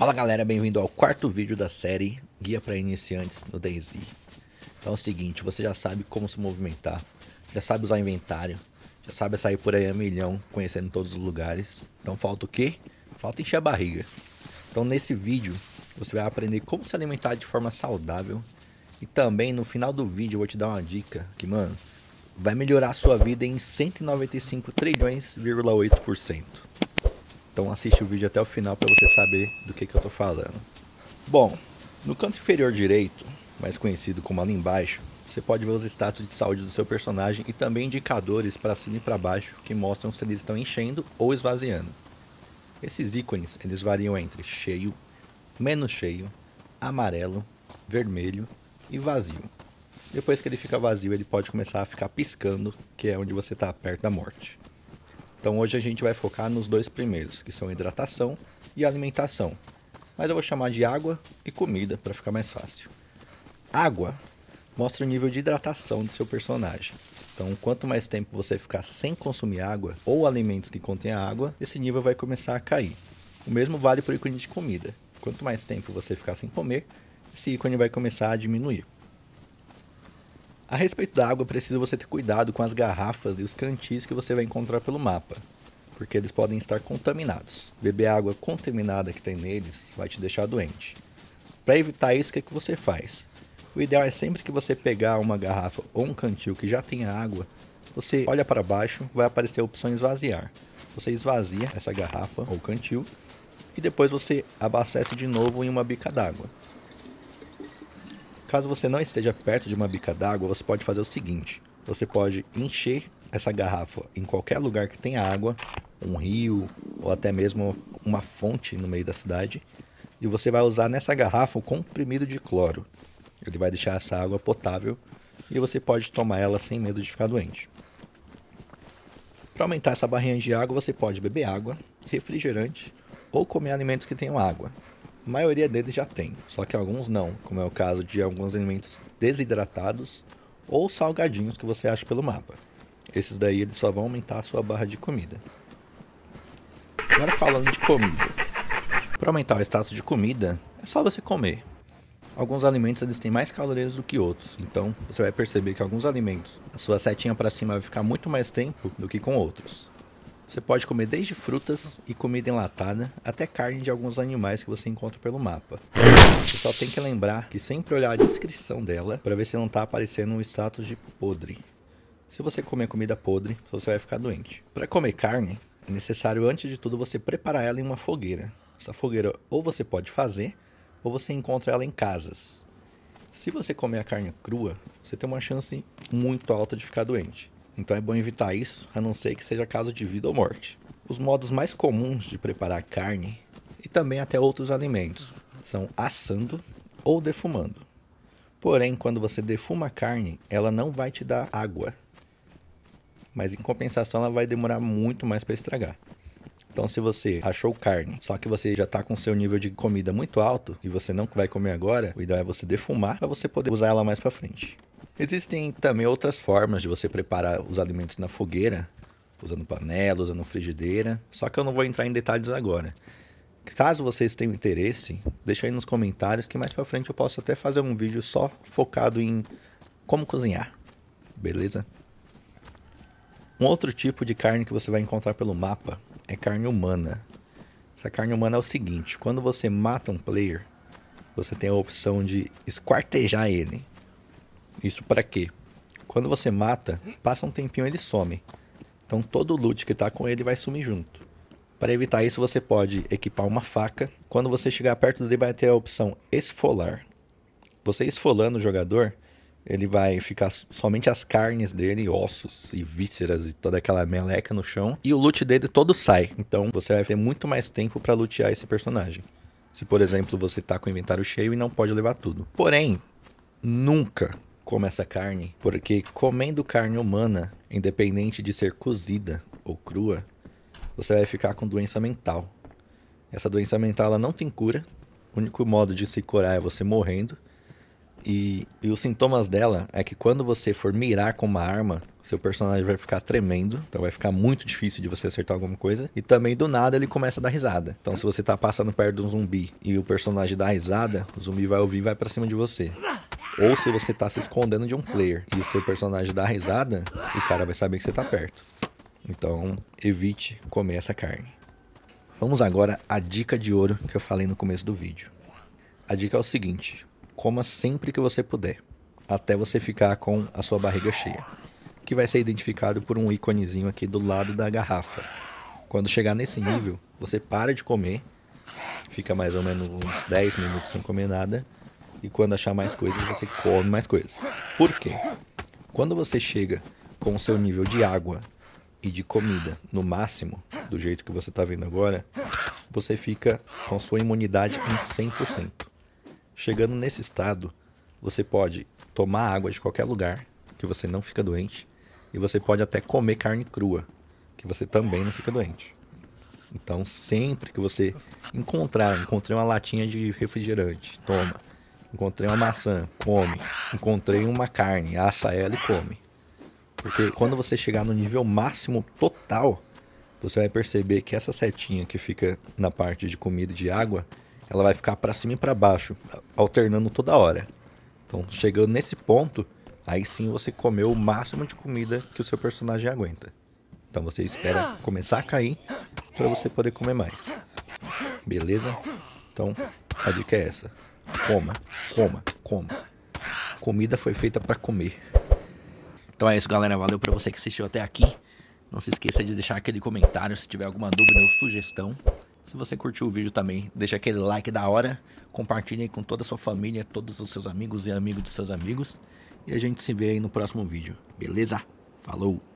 Fala galera, bem-vindo ao quarto vídeo da série Guia para Iniciantes no DayZ. Então é o seguinte, você já sabe como se movimentar, já sabe usar inventário, já sabe sair por aí a milhão, conhecendo todos os lugares. Então falta o quê? Falta encher a barriga. Então nesse vídeo você vai aprender como se alimentar de forma saudável. E também no final do vídeo eu vou te dar uma dica que, mano, vai melhorar a sua vida em 195,8%. Então assiste o vídeo até o final para você saber do que eu tô falando. Bom, no canto inferior direito, mais conhecido como ali embaixo, você pode ver os status de saúde do seu personagem e também indicadores para cima e para baixo que mostram se eles estão enchendo ou esvaziando. Esses ícones, eles variam entre cheio, menos cheio, amarelo, vermelho e vazio. Depois que ele fica vazio, ele pode começar a ficar piscando, que é onde você está perto da morte. Então hoje a gente vai focar nos dois primeiros, que são hidratação e alimentação. Mas eu vou chamar de água e comida para ficar mais fácil. Água mostra o nível de hidratação do seu personagem. Então quanto mais tempo você ficar sem consumir água ou alimentos que contêm água, esse nível vai começar a cair. O mesmo vale para o ícone de comida. Quanto mais tempo você ficar sem comer, esse ícone vai começar a diminuir. A respeito da água, precisa você ter cuidado com as garrafas e os cantis que você vai encontrar pelo mapa, porque eles podem estar contaminados. Beber a água contaminada que tem neles vai te deixar doente. Para evitar isso, o que você faz? O ideal é sempre que você pegar uma garrafa ou um cantil que já tenha água, você olha para baixo, vai aparecer a opção esvaziar. Você esvazia essa garrafa ou cantil e depois você abastece de novo em uma bica d'água. Caso você não esteja perto de uma bica d'água, você pode fazer o seguinte. Você pode encher essa garrafa em qualquer lugar que tenha água, um rio ou até mesmo uma fonte no meio da cidade. E você vai usar nessa garrafa o comprimido de cloro. Ele vai deixar essa água potável e você pode tomar ela sem medo de ficar doente. Para aumentar essa barrinha de água, você pode beber água, refrigerante ou comer alimentos que tenham água. A maioria deles já tem, só que alguns não, como é o caso de alguns alimentos desidratados ou salgadinhos que você acha pelo mapa. Esses daí eles só vão aumentar a sua barra de comida. Agora falando de comida. Para aumentar o status de comida, é só você comer. Alguns alimentos eles têm mais calorias do que outros, então você vai perceber que alguns alimentos, a sua setinha para cima vai ficar muito mais tempo do que com outros. Você pode comer desde frutas e comida enlatada, até carne de alguns animais que você encontra pelo mapa. Você só tem que lembrar que sempre olhar a descrição dela para ver se não está aparecendo um status de podre. Se você comer comida podre, você vai ficar doente. Para comer carne, é necessário antes de tudo você preparar ela em uma fogueira. Essa fogueira ou você pode fazer, ou você encontra ela em casas. Se você comer a carne crua, você tem uma chance muito alta de ficar doente. Então é bom evitar isso, a não ser que seja caso de vida ou morte. Os modos mais comuns de preparar carne, e também até outros alimentos, são assando ou defumando. Porém, quando você defuma a carne, ela não vai te dar água. Mas em compensação, ela vai demorar muito mais para estragar. Então se você achou carne, só que você já está com seu nível de comida muito alto, e você não vai comer agora, o ideal é você defumar para você poder usar ela mais para frente. Existem também outras formas de você preparar os alimentos na fogueira, usando panela, usando frigideira, só que eu não vou entrar em detalhes agora. Caso vocês tenham interesse, deixa aí nos comentários que mais pra frente eu posso até fazer um vídeo só focado em como cozinhar, beleza? Um outro tipo de carne que você vai encontrar pelo mapa é carne humana. Essa carne humana é o seguinte, quando você mata um player, você tem a opção de esquartejar ele. Isso para quê? Quando você mata, passa um tempinho ele some. Então todo o loot que tá com ele vai sumir junto. Para evitar isso você pode equipar uma faca. Quando você chegar perto dele vai ter a opção esfolar. Você esfolando o jogador, ele vai ficar somente as carnes dele, ossos e vísceras e toda aquela meleca no chão. E o loot dele todo sai. Então você vai ter muito mais tempo para lootear esse personagem. Se por exemplo você tá com o inventário cheio e não pode levar tudo. Porém, nunca come essa carne, porque comendo carne humana, independente de ser cozida ou crua, você vai ficar com doença mental. Essa doença mental ela não tem cura, o único modo de se curar é você morrendo, e os sintomas dela é que quando você for mirar com uma arma, seu personagem vai ficar tremendo, então vai ficar muito difícil de você acertar alguma coisa. E também do nada ele começa a dar risada. Então se você tá passando perto de um zumbi e o personagem dá risada, o zumbi vai ouvir e vai pra cima de você. Ou se você tá se escondendo de um player e o seu personagem dá risada, o cara vai saber que você tá perto. Então evite comer essa carne. Vamos agora à dica de ouro que eu falei no começo do vídeo. A dica é o seguinte: coma sempre que você puder, até você ficar com a sua barriga cheia, que vai ser identificado por um íconezinho aqui do lado da garrafa. Quando chegar nesse nível, você para de comer, fica mais ou menos uns 10 minutos sem comer nada, e quando achar mais coisas, você come mais coisas. Por quê? Quando você chega com o seu nível de água e de comida no máximo, do jeito que você está vendo agora, você fica com a sua imunidade em 100%. Chegando nesse estado, você pode tomar água de qualquer lugar, que você não fica doente, e você pode até comer carne crua, que você também não fica doente. Então, sempre que você encontrei uma latinha de refrigerante, toma. Encontrei uma maçã, come. Encontrei uma carne, assa ela e come. Porque quando você chegar no nível máximo total, você vai perceber que essa setinha que fica na parte de comida e de água, ela vai ficar para cima e para baixo, alternando toda hora. Então, chegando nesse ponto, aí sim você comeu o máximo de comida que o seu personagem aguenta. Então você espera começar a cair para você poder comer mais. Beleza? Então, a dica é essa. Coma, coma, coma. Comida foi feita para comer. Então é isso, galera. Valeu para você que assistiu até aqui. Não se esqueça de deixar aquele comentário se tiver alguma dúvida ou sugestão. Se você curtiu o vídeo também, deixa aquele like da hora. Compartilhe com toda a sua família, todos os seus amigos e amigos de seus amigos. E a gente se vê aí no próximo vídeo. Beleza? Falou!